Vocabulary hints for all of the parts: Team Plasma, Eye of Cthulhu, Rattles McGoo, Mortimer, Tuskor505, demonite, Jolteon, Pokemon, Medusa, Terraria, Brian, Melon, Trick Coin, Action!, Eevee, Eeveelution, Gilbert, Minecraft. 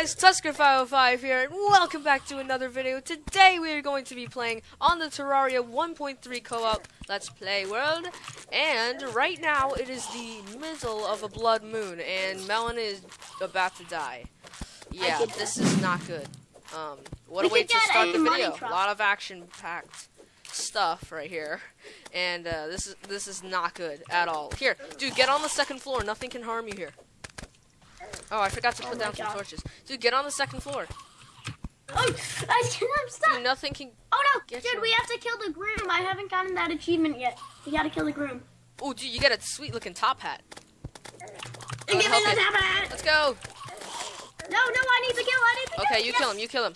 guys, Tuskor505 here, and welcome back to another video. Today we are going to be playing on the Terraria 1.3 co-op Let's Play world, and right now it is the middle of a blood moon, and Melon is about to die. Yeah, this is not good. What a way to start the video. A lot of action-packed stuff right here, and this is not good at all. Here, dude, get on the second floor. Nothing can harm you here. Oh, I forgot to put down some torches. Dude, get on the second floor. Oh, I'm stuck. Dude, nothing can. Oh no, get dude, we have to kill the groom. I haven't gotten that achievement yet. We gotta kill the groom. Oh, dude, you got a sweet looking top hat. Give me the top hat. Let's go. No, no, I need to kill. Okay, you kill him. You kill him.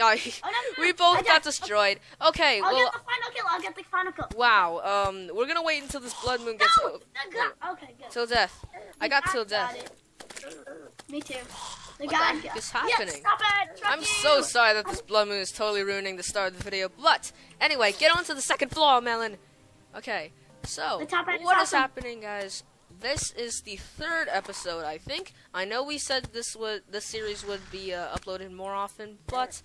Oh, no. We both got destroyed. Okay, I'll get the final kill. Wow. We're gonna wait until this blood moon gets. No. Okay, good. Till death. I got till death. Me too. The guy is happening. I'm so sorry that this blood moon is totally ruining the start of the video, but anyway, get on to the second floor, Melon. Okay, so what is happening, guys? This is the third episode, I think. I know we said this series would be uploaded more often, but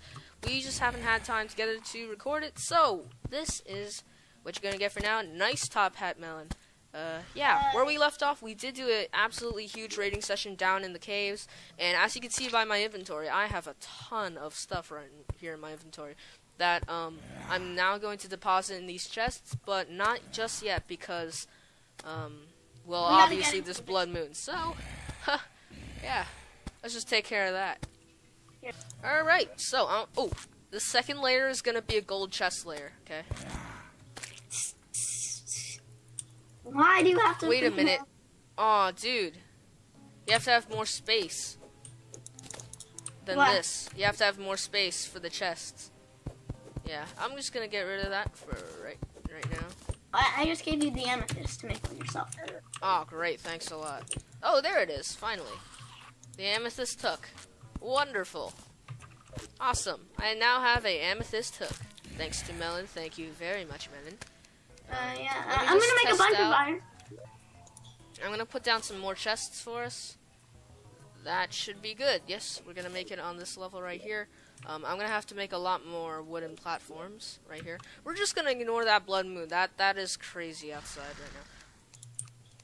we just haven't had time together to record it. So this is what you're gonna get for now. Nice top hat, Melon. Yeah, where we left off, we did do an absolutely huge raiding session down in the caves, and as you can see by my inventory, I have a ton of stuff right here in my inventory that I'm now going to deposit in these chests, but not just yet because, well, obviously this blood moon. So, yeah, let's just take care of that. Yeah. All right, so oh, the second layer is gonna be a gold chest layer. Okay. Why do you have to? Wait a minute. Aw, oh, dude. You have to have more space than this. You have to have more space for the chests. Yeah, I'm just gonna get rid of that for right now. I just gave you the amethyst to make one yourself. Oh, great! Thanks a lot. Oh, there it is. Finally, the amethyst hook. Wonderful. Awesome. I now have a amethyst hook. Thanks to Melon. Thank you very much, Melon. Yeah, I'm gonna make a bunch of iron. I'm gonna put down some more chests for us. That should be good. Yes, we're gonna make it on this level right here. I'm gonna have to make a lot more wooden platforms right here. We're just gonna ignore that blood moon. That is crazy outside right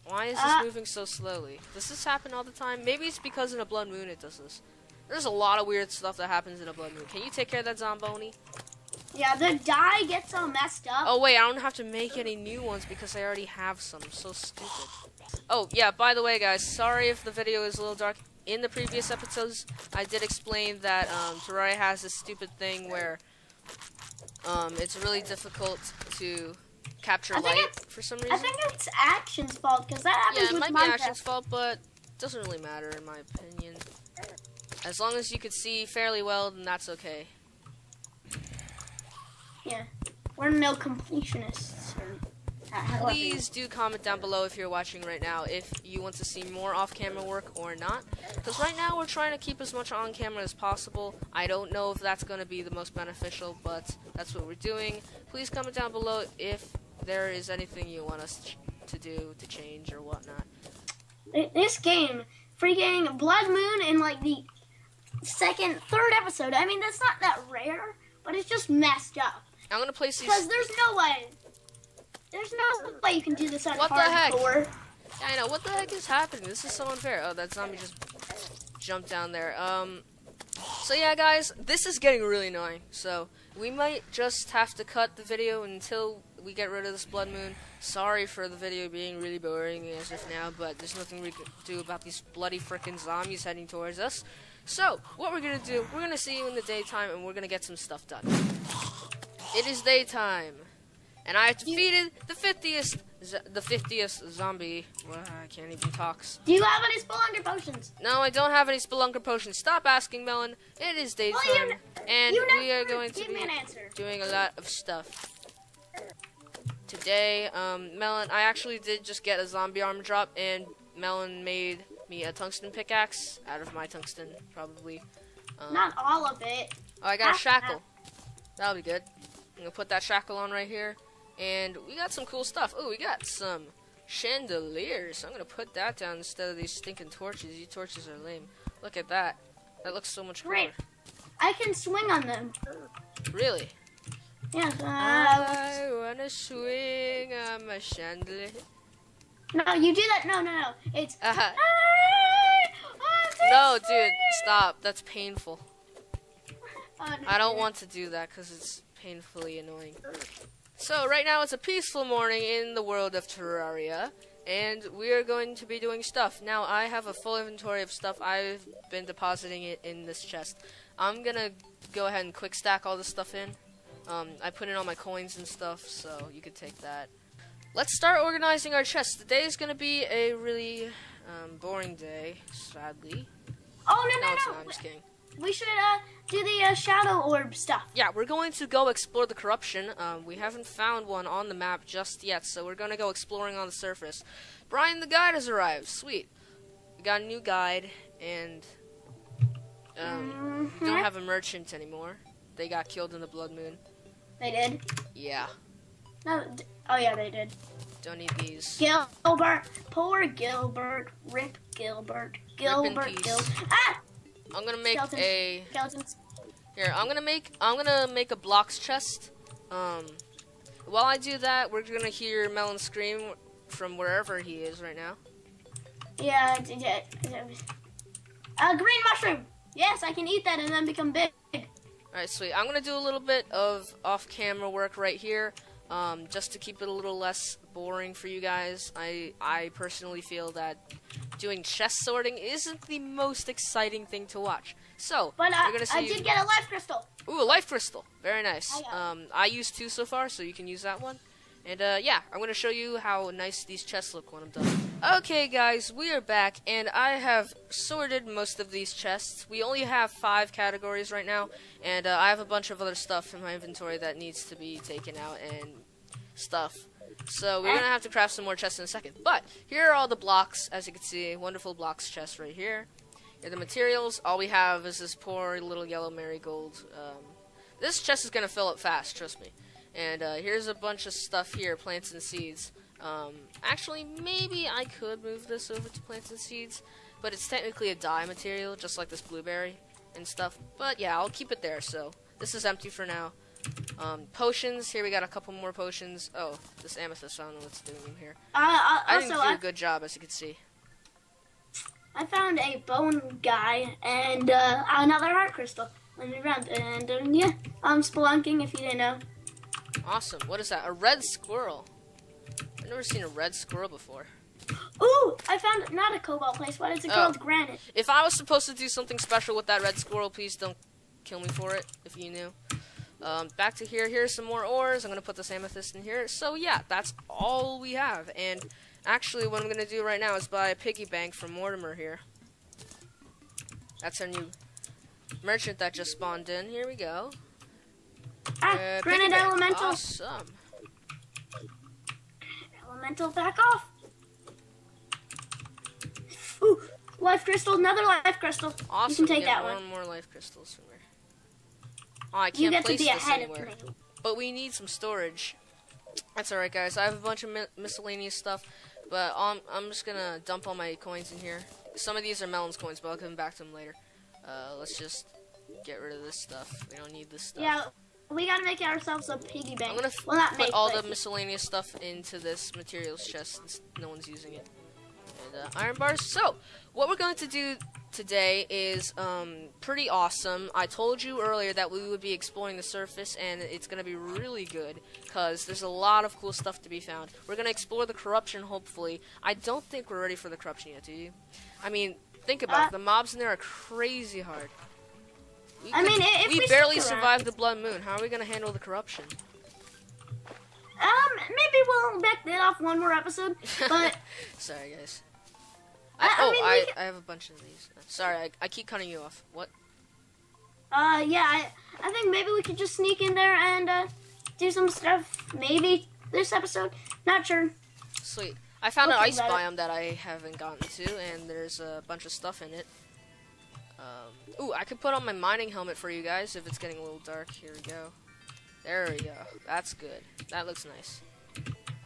now. Why is this moving so slowly? Does this happen all the time? Maybe it's because in a blood moon it does this. There's a lot of weird stuff that happens in a blood moon. Can you take care of that, Zomboni? Yeah, the die gets all messed up. Oh, wait, I don't have to make any new ones because I already have some. I'm so stupid. Oh, yeah, by the way, guys, sorry if the video is a little dark. In the previous episodes, I did explain that Terraria has this stupid thing where it's really difficult to capture light for some reason. I think it's Action's fault because that happens with Minecraft. Yeah, it might be Action's fault, but it doesn't really matter in my opinion. As long as you can see fairly well, then that's okay. Yeah, we're no completionists. Please do comment down below if you're watching right now if you want to see more off-camera work or not. Because right now we're trying to keep as much on-camera as possible. I don't know if that's going to be the most beneficial, but that's what we're doing. Please comment down below if there is anything you want us to do, to change, or whatnot. This game, freaking Blood Moon in like the third episode. I mean, that's not that rare, but it's just messed up. I'm gonna place these because there's no way you can do this on hardcore. What the heck? Yeah, I know. What the heck is happening? This is so unfair. Oh, that zombie just jumped down there. So yeah, guys, this is getting really annoying. So we might just have to cut the video until we get rid of this blood moon. Sorry for the video being really boring as of now, but there's nothing we can do about these bloody frickin' zombies heading towards us. So what we're gonna do? We're gonna see you in the daytime, and we're gonna get some stuff done. It is daytime, and I have defeated the 50th zombie. Well, I can't even talk. Do you have any Spelunker potions? No, I don't have any Spelunker potions. Stop asking, Melon. It is daytime, and we are going to be doing a lot of stuff today. Melon, I actually did just get a zombie armor drop, and Melon made me a tungsten pickaxe out of my tungsten, probably. Not all of it. Oh, I got a shackle. That'll be good. I'm gonna put that shackle on right here, and we got some cool stuff. Oh, we got some chandeliers. I'm gonna put that down instead of these stinking torches. These torches are lame. Look at that. That looks so much cooler. I can swing on them. Really? Yes. I wanna swing on my chandelier. No, you do that. No, no, no. It's. No, dude, stop. That's painful. I don't want to do that because it's painfully annoying. So right now it's a peaceful morning in the world of Terraria, and we are going to be doing stuff. Now I have a full inventory of stuff. I've been depositing it in this chest. I'm gonna go ahead and quick stack all this stuff in. I put in all my coins and stuff, so you could take that. Let's start organizing our chests. Today is gonna be a really boring day, sadly. Oh no no no! I'm just kidding. We should do the shadow orb stuff. Yeah, we're going to go explore the corruption. We haven't found one on the map just yet, so we're going to go exploring on the surface. Brian the guide has arrived. Sweet. We got a new guide, and we don't have a merchant anymore. They got killed in the Blood Moon. They did? Yeah. No, oh, yeah, they did. Don't need these. Gilbert. Poor Gilbert. Rip Gilbert. Gilbert. Ah! I'm gonna make I'm gonna make a blocks chest. While I do that, we're gonna hear Melon scream from wherever he is right now. Yeah, a green mushroom. Yes, I can eat that and then become big. All right, sweet. I'm gonna do a little bit of off-camera work right here, just to keep it a little less boring for you guys. I personally feel that doing chest sorting isn't the most exciting thing to watch. So, but we're gonna see. I did get a life crystal. Ooh, a life crystal. Very nice. I used 2 so far, so you can use that one. And yeah, I'm gonna show you how nice these chests look when I'm done. Okay, guys, we are back, and I have sorted most of these chests. We only have 5 categories right now, and I have a bunch of other stuff in my inventory that needs to be taken out and stuff. So we're gonna have to craft some more chests in a second. But here are all the blocks, as you can see, wonderful blocks chest right here. Here are the materials. All we have is this poor little yellow marigold. This chest is gonna fill up fast, trust me. And here's a bunch of stuff here, plants and seeds. Actually, maybe I could move this over to plants and seeds, but it's technically a dye material, just like this blueberry and stuff. But yeah, I'll keep it there. So this is empty for now. Potions. Here we got a couple more potions. Oh, this amethyst. I don't know what's doing in here. I didn't do a good job, as you can see. I found a bone guy and another heart crystal when we ran. And yeah, I'm spelunking if you didn't know. Awesome. What is that? A red squirrel. I've never seen a red squirrel before. Ooh, I found not a cobalt place. What is it called? Granite. If I was supposed to do something special with that red squirrel, please don't kill me for it. If you knew. Back to here. Here's some more ores. I'm gonna put this amethyst in here. So yeah, that's all we have. And actually, what I'm gonna do right now is buy a piggy bank from Mortimer here. That's our new merchant that just spawned in. Here we go. Granite elemental. Awesome. Elemental, back off. Ooh, life crystal. Another life crystal. Awesome. You can take that one. One more life crystal somewhere. Oh, I can't place this anywhere. But we need some storage. That's alright, guys. I have a bunch of miscellaneous stuff, but I'm just gonna dump all my coins in here. Some of these are Melon's coins, but I'll come back to them later. Let's just get rid of this stuff. We don't need this stuff. Yeah, we gotta make ourselves a piggy bank. I'm gonna put all the miscellaneous stuff into this materials chest since no one's using it. And iron bars. So, what we're going to do today is pretty awesome. I told you earlier that we would be exploring the surface, and it's going to be really good because there's a lot of cool stuff to be found. We're going to explore the corruption, hopefully. I don't think we're ready for the corruption yet, do you? I mean, think about it. The mobs in there are crazy hard. We barely survived the Blood Moon. How are we going to handle the corruption? Maybe we'll back that off one more episode, but... Sorry, guys. I have a bunch of these. Sorry, I keep cutting you off. What? Yeah, I think maybe we could just sneak in there and do some stuff. Maybe this episode. Not sure. Sweet. I found an ice biome that I haven't gotten to, and there's a bunch of stuff in it. Ooh, I could put on my mining helmet for you guys if it's getting a little dark. Here we go. There we go. That's good. That looks nice.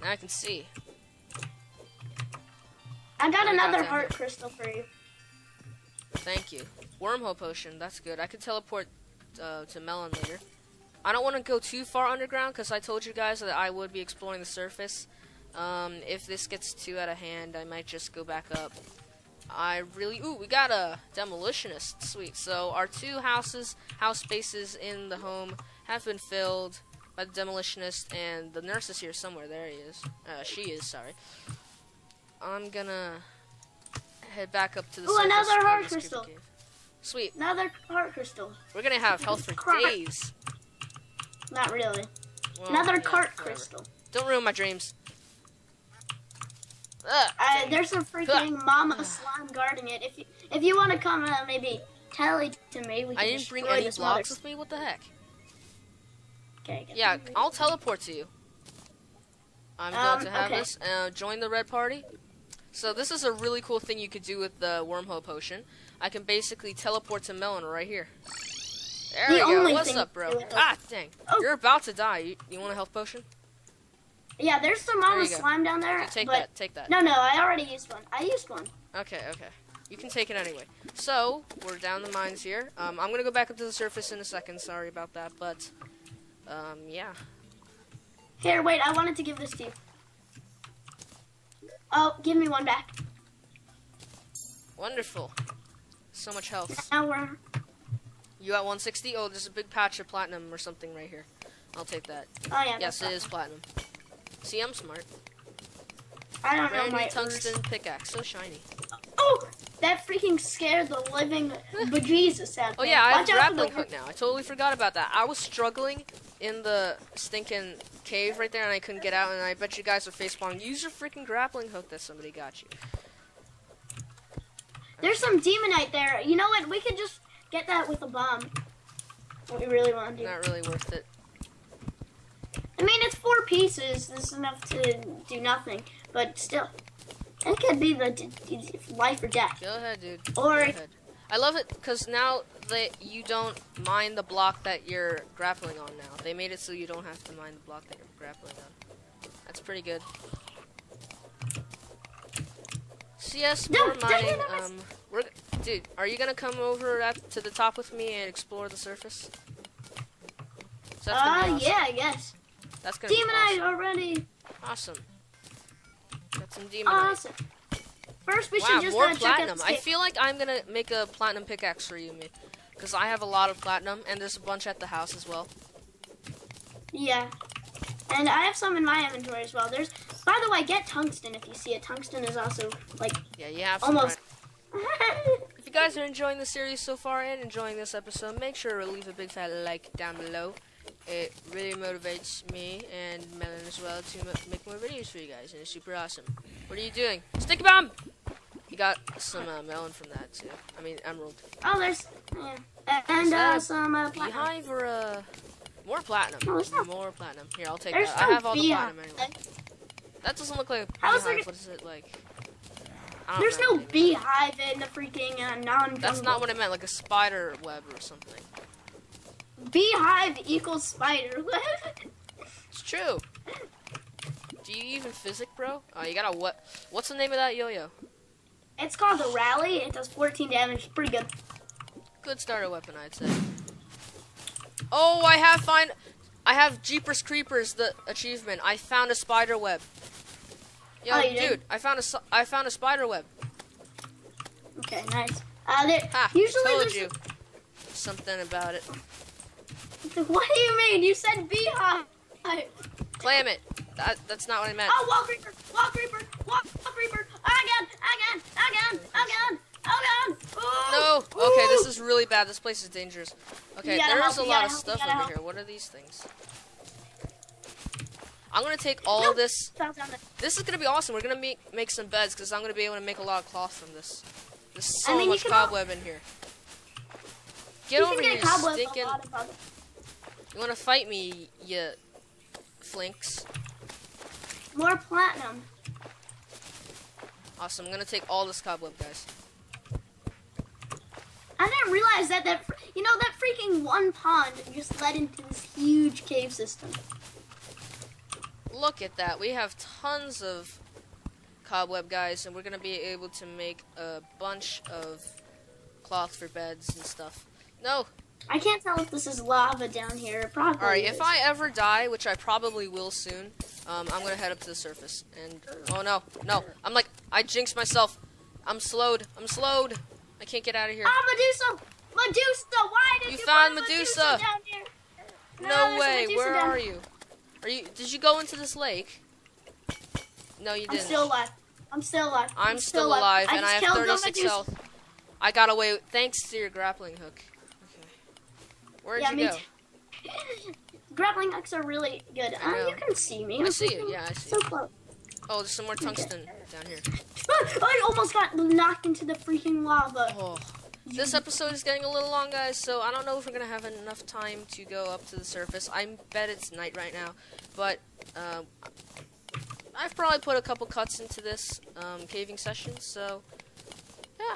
Now I can see. I got another heart crystal for you. Thank you. Wormhole potion, that's good. I could teleport to Melon later. I don't want to go too far underground because I told you guys that I would be exploring the surface. If this gets too out of hand, I might just go back up. Ooh, we got a demolitionist. Sweet. So our two house spaces in the home have been filled by the demolitionist, and the nurse is here somewhere. There he is. She is, sorry. I'm gonna head back up to the surface. Ooh, another heart crystal. Cave. Sweet. Another heart crystal. We're gonna have health for days. Not really. Well, another heart crystal. Don't ruin my dreams. There's a freaking mama slime guarding it. If you want to come and maybe tally to me, we can. I didn't bring any blocks with me. What the heck? Okay. Yeah, I'll teleport to you. I'm glad to have this. Join the red party. So this is a really cool thing you could do with the wormhole potion. I can basically teleport to Melon right here. There we go. What's up, bro? Ah, dang. Oh. You're about to die. You want a health potion? Yeah, there's some mama slime down there. So take that, take that. No, no, I already used one. I used one. Okay, okay. You can take it anyway. So, we're down the mines here. I'm going to go back up to the surface in a second. Sorry about that, but, yeah. Here, wait, I wanted to give this to you. Oh, give me one back. Wonderful. So much health. Now we're... You at 160? Oh, there's a big patch of platinum or something right here. I'll take that. Oh, yeah. Yes, it is platinum. See, I'm smart. I don't know my tungsten pickaxe, so shiny. Oh, that freaking scared the living bejesus out of me. Oh yeah, I have a grappling hook now. I totally forgot about that. I was struggling in the stinking cave right there, and I couldn't get out. And I bet you guys are face palming. Use your freaking grappling hook that somebody got you. There's some demonite there. You know what? We could just get that with a bomb. What we really want to do. Not really worth it. I mean, it's 4 pieces. This is enough to do nothing, but still, it could be the life or death. Go ahead, dude. Or go ahead. I love it because now that you don't mine the block that you're grappling on now, they made it so you don't have to mine the block that you're grappling on. That's pretty good. So yes, we're mining. Dude, are you gonna come over to the top with me and explore the surface? So that's gonna be awesome. Yeah, yes. That's gonna demonite already! Awesome. Got some demonite. Awesome. First, we should just more platinum. I feel like I'm gonna make a platinum pickaxe for you, because I have a lot of platinum, and there's a bunch at the house as well. Yeah. And I have some in my inventory as well. There's, by the way, get tungsten if you see it. Tungsten is also like. Yeah, you have some, almost. Right? If you guys are enjoying the series so far and enjoying this episode, make sure to leave a big fat like down below. It really motivates me and Melon as well to make more videos for you guys, and it's super awesome. What are you doing? Sticky bomb! You got some melon from that too. I mean, emerald. Oh, there's some platinum. Beehive or more platinum. No, more platinum. Here, I'll take that. I have all the platinum anyway. That doesn't look like a beehive. What is it like? There's no beehive in the freaking non-jungle. That's not what I meant. Like a spider web or something. Beehive equals spider web. It's true. Do you even physic, bro? Oh, you got a what? What's the name of that yo-yo? It's called the rally. It does 14 damage. Pretty good. Good starter weapon, I'd say. Oh, I have Jeepers Creepers, the achievement. I found a spider web. Yo, oh, dude, I found a spider web. Okay, nice. Usually I told you something about it. What do you mean? You said beehive. Clam it. That's not what I meant. Oh, wall creeper! Wall creeper! Wall creeper! Again! Again! Again! Again! Again! Oh, no! Okay, this is really bad. This place is dangerous. Okay, there is a lot of stuff over here. What are these things? I'm gonna take all this. This is gonna be awesome. We're gonna make some beds because I'm gonna be able to make a lot of cloth from this. There's so much cobweb in here. Get over here, stinking. You wanna fight me, you flinks? More platinum. Awesome, I'm gonna take all this cobweb, guys. I didn't realize that freaking one pond just led into this huge cave system. Look at that, we have tons of cobweb, guys, and we're gonna be able to make a bunch of cloth for beds and stuff. No! I can't tell if this is lava down here. It probably is. Alright, if I ever die, which I probably will soon, I'm gonna head up to the surface. And, oh no, no. I'm like, I jinxed myself. I'm slowed. I'm slowed. I can't get out of here. Ah, Medusa! Medusa! Why did you find Medusa down here? No, no way. Where are you? Are you? Did you go into this lake? No, you didn't. I'm still alive. I'm still alive. I'm still alive, and I have 36 health. I got away thanks to your grappling hook. Okay. Where'd you go? Grappling hooks are really good. You can see me. I see you. Yeah, I see. So close. Oh, there's some more tungsten down here. I almost got knocked into the freaking lava. Oh. This episode is getting a little long, guys, so I don't know if we're going to have enough time to go up to the surface. I bet it's night right now, but I've probably put a couple cuts into this caving session, so yeah.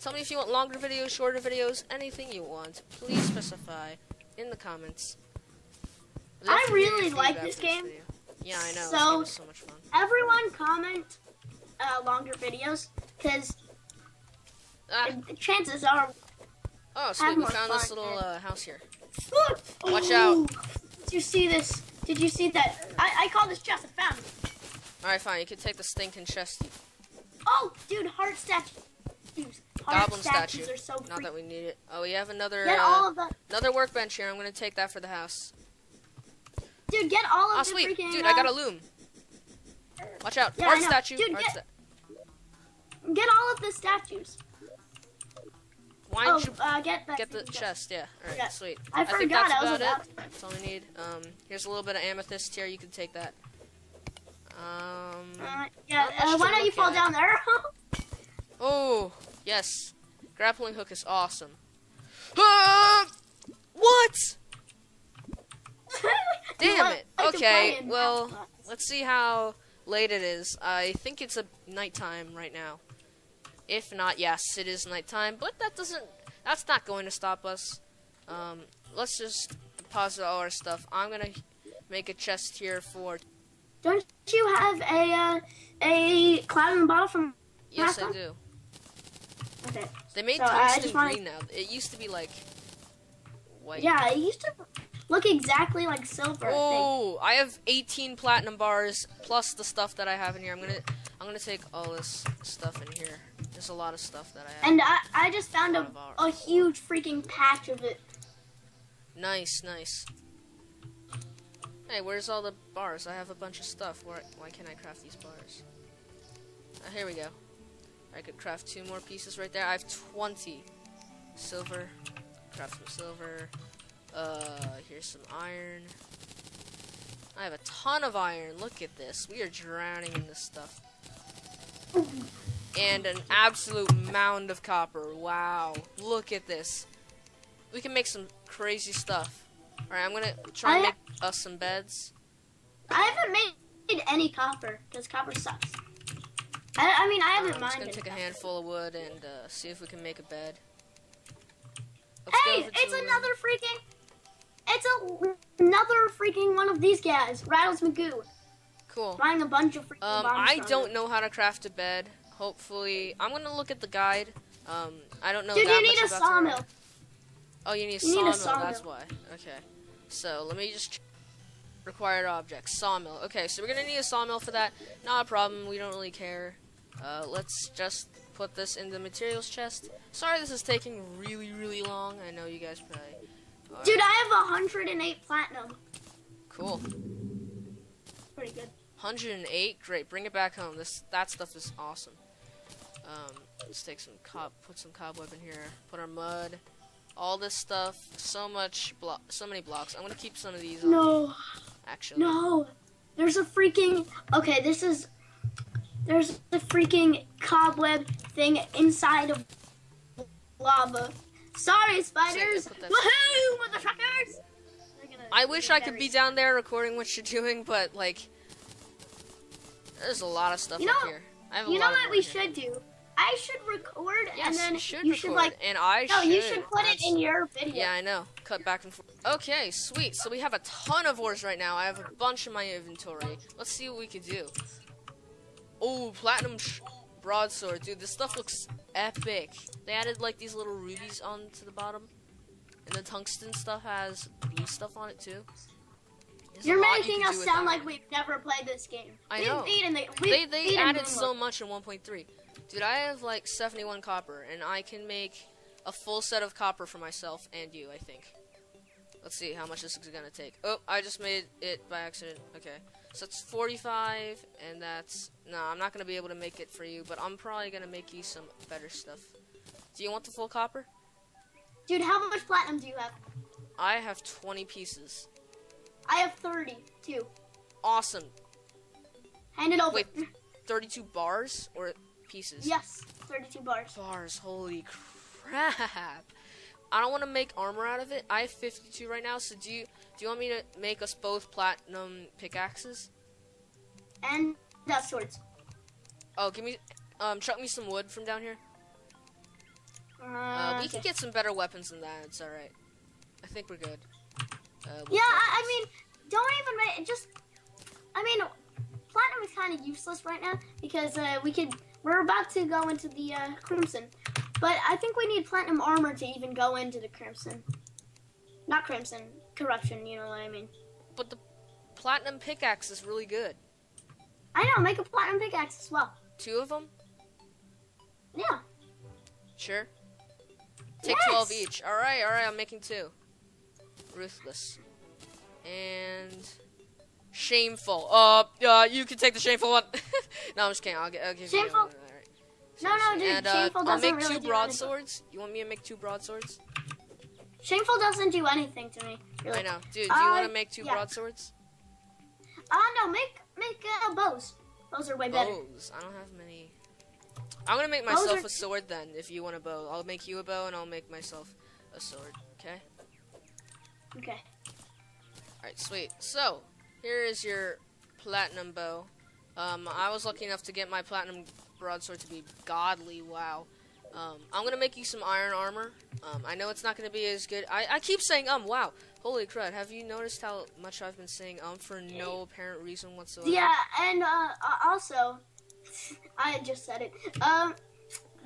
Tell me if you want longer videos, shorter videos, anything you want. Please specify in the comments. I really like this game. Video. Yeah, I know. So, it's so much fun. Everyone comment longer videos, because... chances are. Oh, sweet! We found this little house here. Watch out! Did you see this? Did you see that? I call this chest a fountain. All right, fine. You can take the stinking chest. Oh, dude! Heart statues. Goblin statues are so. Not that we need it. Oh, we have another. Get all of the. Another workbench here. I'm gonna take that for the house. Dude, get all of the. Oh, sweet! Dude, I got a loom. Watch out! Heart statue. Dude, get all of the statues. Why don't you get the chest? Yeah. All right, sweet. I think that's about it. That's all we need. Here's a little bit of amethyst here. You can take that. Why don't you fall down there? Oh, yes. Grappling hook is awesome. What? Damn it. Okay, well, let's see how late it is. I think it's nighttime right now. If not, yes, it is nighttime, but that's not going to stop us. Let's just deposit all our stuff. I'm gonna make a chest here for... Don't you have a cloud in the bottle from... Yes, I do. Okay. They made tungsten green now. It used to be, like, white. Yeah, it used to look exactly like silver. Oh, I have 18 platinum bars, plus the stuff that I have in here. I'm gonna take all this stuff in here. There's a lot of stuff that I have. And I just found a huge freaking patch of it. Nice, nice. Hey, where's all the bars? I have a bunch of stuff. Why can't I craft these bars? Here we go. I could craft 2 more pieces right there. I have 20 silver. Craft some silver. Here's some iron. I have a ton of iron. Look at this. We are drowning in this stuff. And an absolute mound of copper. Wow. Look at this. We can make some crazy stuff. Alright, I'm gonna try and make us some beds. I haven't made any copper, because copper sucks. I mean, I haven't mined I'm just gonna take a handful of wood and see if we can make a bed. Hey, it's another freaking... It's another freaking one of these guys. Rattles McGoo. Cool. Buying a bunch of freaking bombs I don't know how to craft a bed. Hopefully, I'm gonna look at the guide. I don't know. Dude, that you need much a about sawmill. Oh, you need a sawmill. That's why. Okay. So let me just required objects. Sawmill. Okay, so we're gonna need a sawmill for that. Not a problem. We don't really care. Let's just put this in the materials chest. Sorry, this is taking really, really long. I know you guys probably. Are. Dude, I have 108 platinum. Cool. Pretty good. 108. Great. Bring it back home. That stuff is awesome. Let's take some put some cobweb in here. Put our mud, all this stuff. So many blocks. I'm gonna keep some of these. No. On, actually. No. There's a freaking. Okay, this is. There's a freaking cobweb thing inside of lava. Sorry, spiders. Woohoo, motherfuckers! I wish I could be down there recording what you're doing, but like. There's a lot of stuff up here. I have a lot what we should do? I should record and then you should like and you should put it in your video. Yeah, I know. Cut back and forth. Okay, sweet. So we have a ton of ores right now. I have a bunch in my inventory. Let's see what we can do. Oh, platinum broadsword, dude. This stuff looks epic. They added like these little rubies onto the bottom, and the tungsten stuff has blue stuff on it too. There's You're making us sound like we've never played this game. I know. They added so much in 1.3. Dude, I have like 71 copper, and I can make a full set of copper for myself and you, I think. Let's see how much this is gonna take. Oh, I just made it by accident. Okay, so it's 45, and that's... No, I'm not gonna be able to make it for you, but I'm probably gonna make you some better stuff. Do you want the full copper? Dude, how much platinum do you have? I have 20 pieces. I have 32. Awesome. Hand it over. Wait, 32 bars or pieces? Yes, 32 bars. Bars, holy crap. I don't want to make armor out of it. I have 52 right now, so do you want me to make us both platinum pickaxes? And that's swords. Oh, give me, chuck me some wood from down here. We can get some better weapons than that, it's alright. I think we're good. Yeah, I mean, don't even make, just, I mean, platinum is kind of useless right now, because we're about to go into the Crimson. But I think we need platinum armor to even go into the Crimson. Not Crimson, Corruption, you know what I mean. But the platinum pickaxe is really good. I know, make a platinum pickaxe as well. Two of them? Yeah. Sure. Take 12 each. Alright, I'm making two. Ruthless. And... Shameful. You can take the shameful one. No, I'm just kidding. I'll give you one. No, dude. And, shameful doesn't really do anything. I'll make two broadswords. You want me to make two broadswords? Shameful doesn't do anything to me. Really. I know, dude. Do you want to make two broadswords? No. Make bows. Bows are way better. Bows. I don't have many. I'm gonna make myself a sword then. If you want a bow, I'll make you a bow, and I'll make myself a sword. Okay. Okay. All right. Sweet. So here is your platinum bow. I was lucky enough to get my platinum broadsword to be godly. Wow. I'm gonna make you some iron armor. I know it's not gonna be as good. I keep saying wow. Holy crud! Have you noticed how much I've been saying for no apparent reason whatsoever? Yeah, and also, I just said it.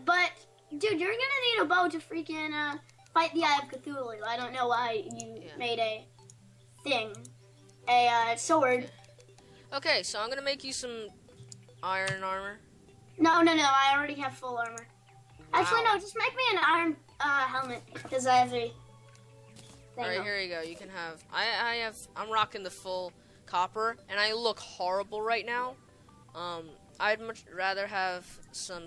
But dude, you're gonna need a bow to freaking fight the Eye of Cthulhu. I don't know why you made a thing, a sword. Okay, so I'm gonna make you some iron armor. No, I already have full armor. Wow. Actually, no, just make me an iron helmet, because I have a... Alright, here you go, you can have... I'm rocking the full copper, and I look horrible right now. I'd much rather have some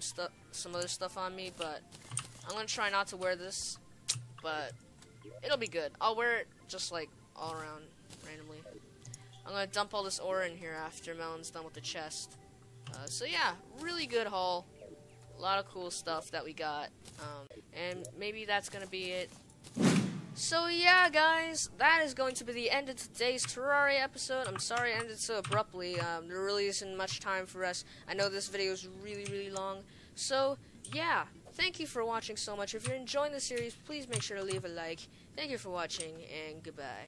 other stuff on me, but I'm gonna try not to wear this, but it'll be good. I'll wear it just, like, all around, randomly. I'm gonna dump all this ore in here after Melon's done with the chest. So yeah, really good haul, a lot of cool stuff that we got, and maybe that's gonna be it. So yeah, guys, that is going to be the end of today's Terraria episode. I'm sorry it ended so abruptly. There really isn't much time for us. I know this video is really long, so yeah, thank you for watching so much. If you're enjoying the series, please make sure to leave a like. Thank you for watching, and goodbye.